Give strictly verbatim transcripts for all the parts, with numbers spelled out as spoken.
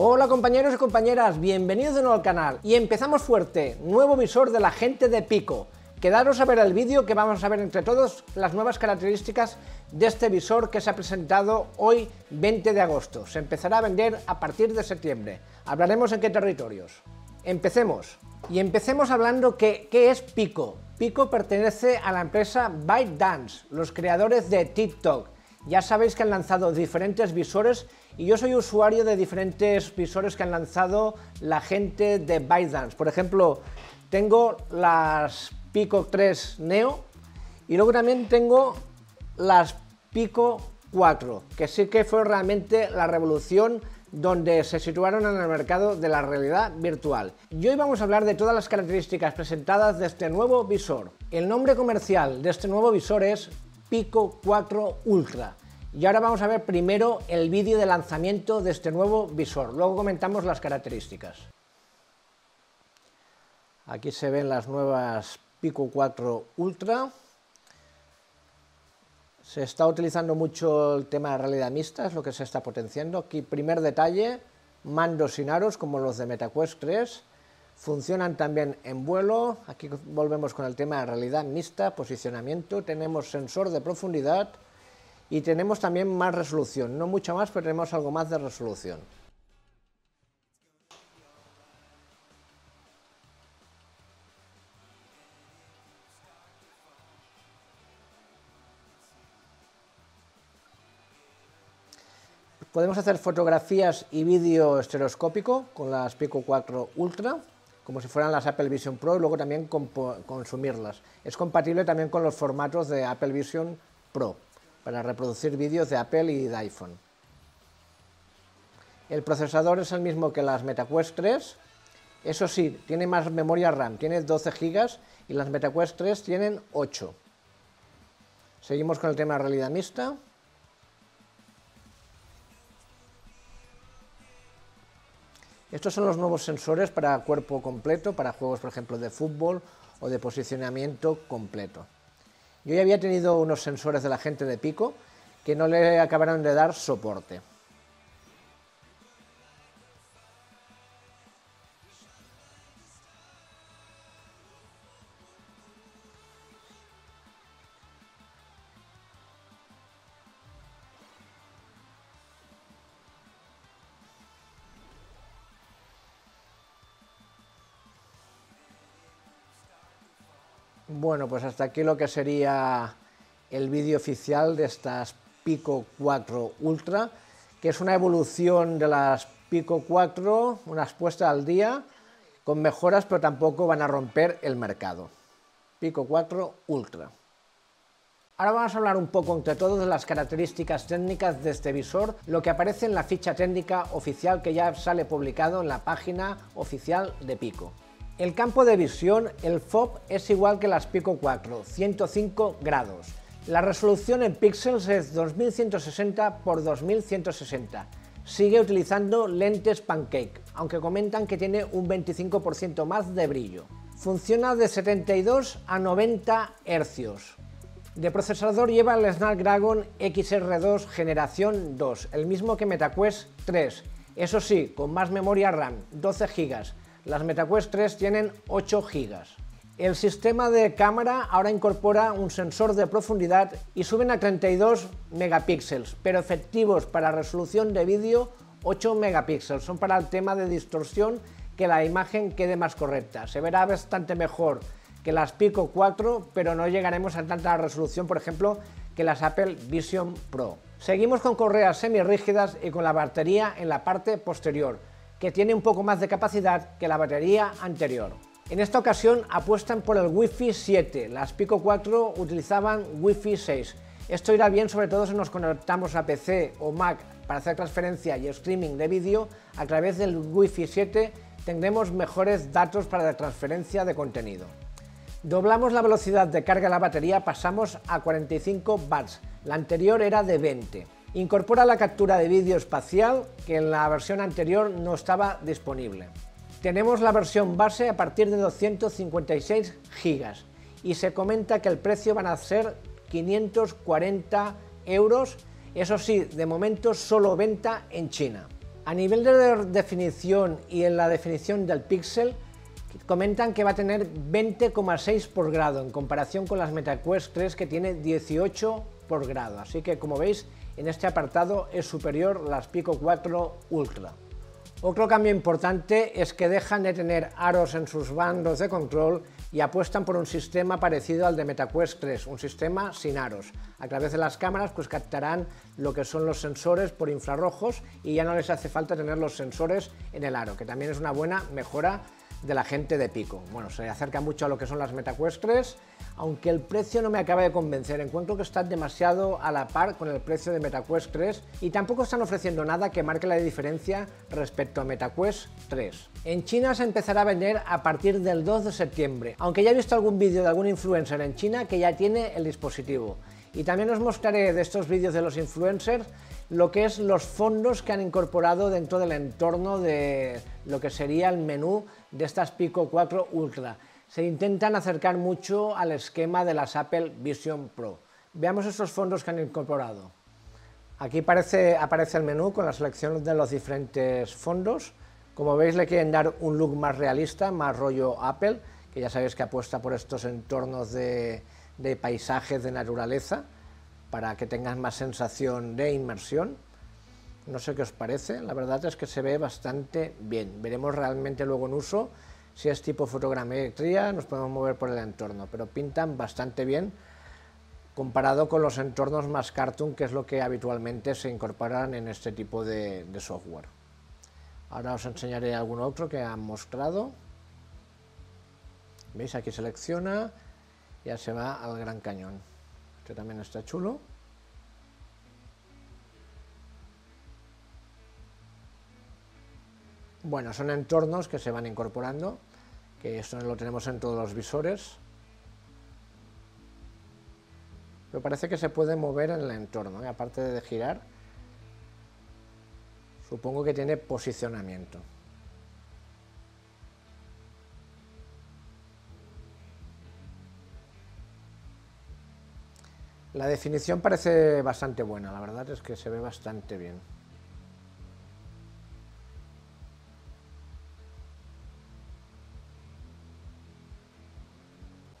Hola compañeros y compañeras, bienvenidos de nuevo al canal y empezamos fuerte, nuevo visor de la gente de Pico. Quedaros a ver el vídeo que vamos a ver entre todos las nuevas características de este visor que se ha presentado hoy veinte de agosto. Se empezará a vender a partir de septiembre. Hablaremos en qué territorios. Empecemos. Y empecemos hablando que, ¿qué es Pico? Pico pertenece a la empresa ByteDance, los creadores de TikTok. Ya sabéis que han lanzado diferentes visores y yo soy usuario de diferentes visores que han lanzado la gente de ByteDance. Por ejemplo, tengo las Pico tres Neo y luego también tengo las Pico cuatro, que sí que fue realmente la revolución donde se situaron en el mercado de la realidad virtual. Y hoy vamos a hablar de todas las características presentadas de este nuevo visor. El nombre comercial de este nuevo visor es Pico cuatro Ultra. Y ahora vamos a ver primero el vídeo de lanzamiento de este nuevo visor, luego comentamos las características. Aquí se ven las nuevas Pico cuatro Ultra. Se está utilizando mucho el tema de realidad mixta, es lo que se está potenciando. Aquí primer detalle, mandos sin aros como los de Meta Quest tres. Funcionan también en vuelo. Aquí volvemos con el tema de realidad mixta, posicionamiento. Tenemos sensor de profundidad y tenemos también más resolución. No mucha más, pero tenemos algo más de resolución. Podemos hacer fotografías y vídeo estereoscópico con las Pico cuatro Ultra. Como si fueran las Apple Vision Pro, y luego también consumirlas. Es compatible también con los formatos de Apple Vision Pro, para reproducir vídeos de Apple y de iPhone. El procesador es el mismo que las Meta Quest tres, eso sí, tiene más memoria RAM, tiene doce gigas y las Meta Quest tres tienen ocho. Seguimos con el tema de realidad mixta. Estos son los nuevos sensores para cuerpo completo, para juegos, por ejemplo, de fútbol o de posicionamiento completo. Yo ya había tenido unos sensores de la gente de Pico que no le acabaron de dar soporte. Bueno, pues hasta aquí lo que sería el vídeo oficial de estas Pico cuatro Ultra, que es una evolución de las Pico cuatro, unas puestas al día, con mejoras, pero tampoco van a romper el mercado. Pico cuatro Ultra. Ahora vamos a hablar un poco entre todos de las características técnicas de este visor, lo que aparece en la ficha técnica oficial que ya sale publicado en la página oficial de Pico. El campo de visión, el F O V, es igual que las Pico cuatro, ciento cinco grados. La resolución en píxeles es dos mil ciento sesenta por dos mil ciento sesenta. Sigue utilizando lentes pancake, aunque comentan que tiene un veinticinco por ciento más de brillo. Funciona de setenta y dos a noventa hercios. De procesador lleva el Snapdragon X R dos generación dos, el mismo que Meta Quest tres. Eso sí, con más memoria RAM, doce gigas. Las Meta Quest tres tienen ocho gigas. El sistema de cámara ahora incorpora un sensor de profundidad y suben a treinta y dos megapíxeles, pero efectivos para resolución de vídeo ocho megapíxeles. Son para el tema de distorsión, que la imagen quede más correcta. Se verá bastante mejor que las Pico cuatro, pero no llegaremos a tanta resolución, por ejemplo, que las Apple Vision Pro. Seguimos con correas semirrígidas y con la batería en la parte posterior, que tiene un poco más de capacidad que la batería anterior. En esta ocasión apuestan por el Wi-Fi siete, las Pico cuatro utilizaban Wi-Fi seis. Esto irá bien sobre todo si nos conectamos a P C o Mac para hacer transferencia y streaming de vídeo. A través del Wi-Fi siete tendremos mejores datos para la transferencia de contenido. Doblamos la velocidad de carga de la batería, pasamos a cuarenta y cinco watts, la anterior era de veinte. Incorpora la captura de vídeo espacial, que en la versión anterior no estaba disponible. Tenemos la versión base a partir de doscientos cincuenta y seis gigas y se comenta que el precio van a ser quinientos cuarenta euros, eso sí, de momento solo venta en China. A nivel de definición y en la definición del píxel, comentan que va a tener veinte coma seis por grado en comparación con las Meta Quest tres, que tiene dieciocho por grado. Así que, como veis, en este apartado es superior las Pico cuatro Ultra. Otro cambio importante es que dejan de tener aros en sus bandos de control y apuestan por un sistema parecido al de Meta Quest tres, un sistema sin aros. A través de las cámaras pues captarán lo que son los sensores por infrarrojos y ya no les hace falta tener los sensores en el aro, que también es una buena mejora de la gente de Pico. Bueno, se acerca mucho a lo que son las Meta Quest tres, aunque el precio no me acaba de convencer. Encuentro que está demasiado a la par con el precio de Meta Quest tres y tampoco están ofreciendo nada que marque la diferencia respecto a Meta Quest tres. En China se empezará a vender a partir del dos de septiembre, aunque ya he visto algún vídeo de algún influencer en China que ya tiene el dispositivo. Y también os mostraré de estos vídeos de los influencers lo que es los fondos que han incorporado dentro del entorno de lo que sería el menú de estas Pico cuatro Ultra. Se intentan acercar mucho al esquema de las Apple Vision Pro. Veamos estos fondos que han incorporado. Aquí aparece, aparece el menú con la selección de los diferentes fondos. Como veis, le quieren dar un look más realista, más rollo Apple, que ya sabéis que apuesta por estos entornos de... de paisajes de naturaleza, para que tengas más sensación de inmersión. No sé qué os parece, la verdad es que se ve bastante bien. Veremos realmente luego en uso si es tipo fotogrametría, nos podemos mover por el entorno, pero pintan bastante bien comparado con los entornos más cartoon, que es lo que habitualmente se incorporan en este tipo de, de software. Ahora os enseñaré algún otro que han mostrado. Veis, aquí selecciona, ya se va al Gran Cañón. Este también está chulo. Bueno, son entornos que se van incorporando, que esto lo tenemos en todos los visores, pero parece que se puede mover en el entorno, ¿eh? Aparte de girar, supongo que tiene posicionamiento. La definición parece bastante buena, la verdad es que se ve bastante bien.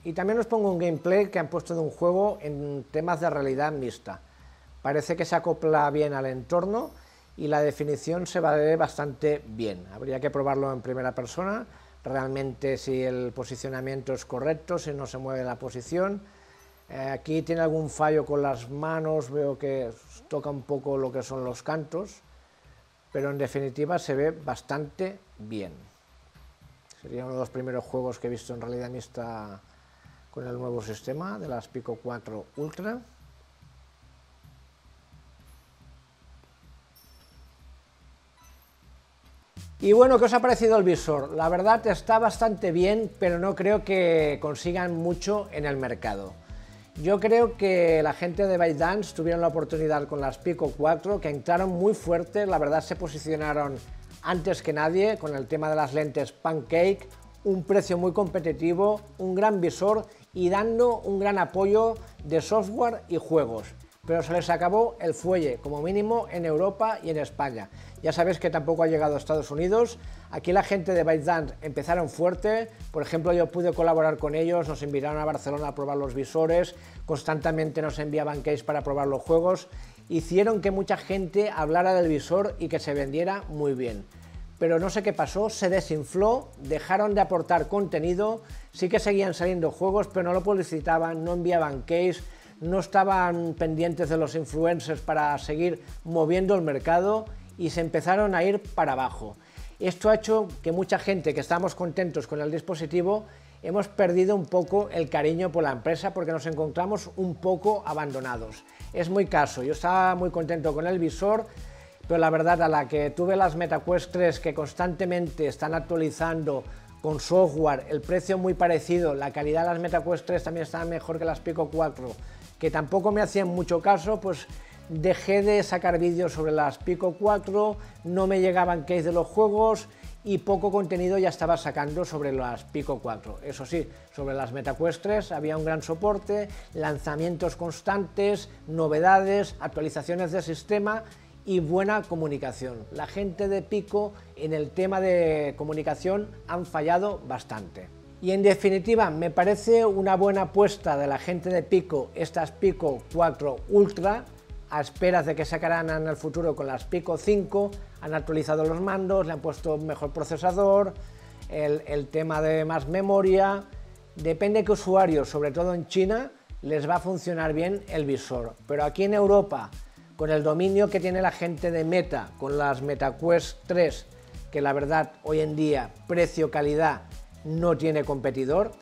Y también os pongo un gameplay que han puesto de un juego en temas de realidad mixta. Parece que se acopla bien al entorno y la definición se va a ver bastante bien. Habría que probarlo en primera persona, realmente si el posicionamiento es correcto, si no se mueve la posición. Aquí tiene algún fallo con las manos, veo que toca un poco lo que son los cantos, pero en definitiva se ve bastante bien. Sería uno de los primeros juegos que he visto en realidad mixta con el nuevo sistema de las Pico cuatro Ultra. Y bueno, ¿qué os ha parecido el visor? La verdad está bastante bien, pero no creo que consigan mucho en el mercado. Yo creo que la gente de ByteDance tuvieron la oportunidad con las Pico cuatro, que entraron muy fuerte, la verdad se posicionaron antes que nadie con el tema de las lentes Pancake, un precio muy competitivo, un gran visor y dando un gran apoyo de software y juegos. Pero se les acabó el fuelle, como mínimo en Europa y en España. Ya sabéis que tampoco ha llegado a Estados Unidos. Aquí la gente de ByteDance empezaron fuerte, por ejemplo yo pude colaborar con ellos, nos invitaron a Barcelona a probar los visores, constantemente nos enviaban case para probar los juegos, hicieron que mucha gente hablara del visor y que se vendiera muy bien. Pero no sé qué pasó, se desinfló, dejaron de aportar contenido, sí que seguían saliendo juegos, pero no lo publicitaban, no enviaban case, no estaban pendientes de los influencers para seguir moviendo el mercado y se empezaron a ir para abajo. Esto ha hecho que mucha gente que estábamos contentos con el dispositivo hemos perdido un poco el cariño por la empresa porque nos encontramos un poco abandonados. Es muy caso, yo estaba muy contento con el visor, pero la verdad a la que tuve las Meta Quest tres, que constantemente están actualizando con software, el precio muy parecido, la calidad de las Meta Quest tres también está mejor que las Pico cuatro, que tampoco me hacían mucho caso, pues dejé de sacar vídeos sobre las Pico cuatro, no me llegaban case de los juegos y poco contenido ya estaba sacando sobre las Pico cuatro. Eso sí, sobre las Meta Quest tres había un gran soporte, lanzamientos constantes, novedades, actualizaciones de sistema y buena comunicación. La gente de Pico en el tema de comunicación han fallado bastante. Y en definitiva, me parece una buena apuesta de la gente de Pico estas Pico cuatro Ultra, a esperas de que sacarán en el futuro con las Pico cinco, han actualizado los mandos, le han puesto un mejor procesador, el, el tema de más memoria. Depende de qué usuarios, sobre todo en China, les va a funcionar bien el visor, pero aquí en Europa, con el dominio que tiene la gente de Meta, con las Meta Quest tres, que la verdad hoy en día, precio-calidad, no tiene competidor,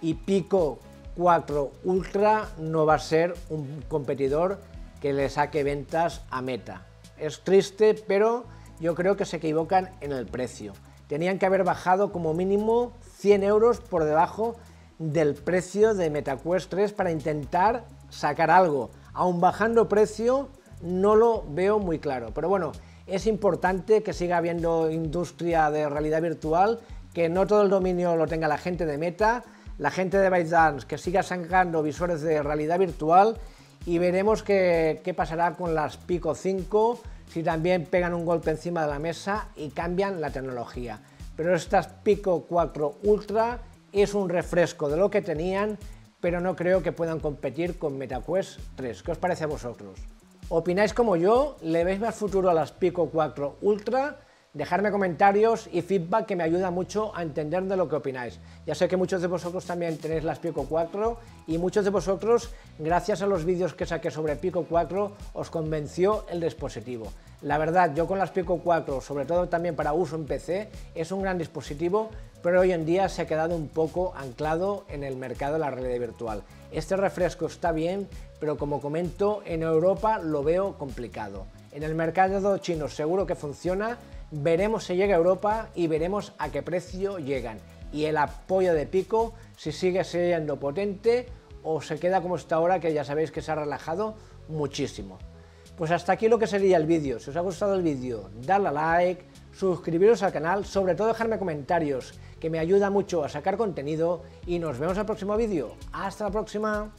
y Pico cuatro Ultra no va a ser un competidor que le saque ventas a Meta. Es triste, pero yo creo que se equivocan en el precio. Tenían que haber bajado como mínimo cien euros por debajo del precio de Meta Quest tres para intentar sacar algo. Aún bajando precio no lo veo muy claro, pero bueno, es importante que siga habiendo industria de realidad virtual, que no todo el dominio lo tenga la gente de Meta, la gente de ByteDance, que siga sacando visores de realidad virtual, y veremos qué, qué pasará con las Pico cinco, si también pegan un golpe encima de la mesa y cambian la tecnología. Pero estas Pico cuatro Ultra es un refresco de lo que tenían, pero no creo que puedan competir con Meta Quest tres. ¿Qué os parece a vosotros? ¿Opináis como yo? ¿Le veis más futuro a las Pico cuatro Ultra? Dejadme comentarios y feedback, que me ayuda mucho a entender de lo que opináis. Ya sé que muchos de vosotros también tenéis las Pico cuatro y muchos de vosotros, gracias a los vídeos que saqué sobre Pico cuatro, os convenció el dispositivo. La verdad, yo con las Pico cuatro, sobre todo también para uso en P C, es un gran dispositivo, pero hoy en día se ha quedado un poco anclado en el mercado de la realidad virtual. Este refresco está bien, pero como comento, en Europa lo veo complicado. En el mercado chino seguro que funciona. Veremos si llega a Europa y veremos a qué precio llegan, y el apoyo de Pico, si sigue siendo potente o se queda como está ahora, que ya sabéis que se ha relajado muchísimo. Pues hasta aquí lo que sería el vídeo. Si os ha gustado el vídeo, dadle a like, suscribiros al canal, sobre todo dejadme comentarios, que me ayuda mucho a sacar contenido, y nos vemos al próximo vídeo. Hasta la próxima.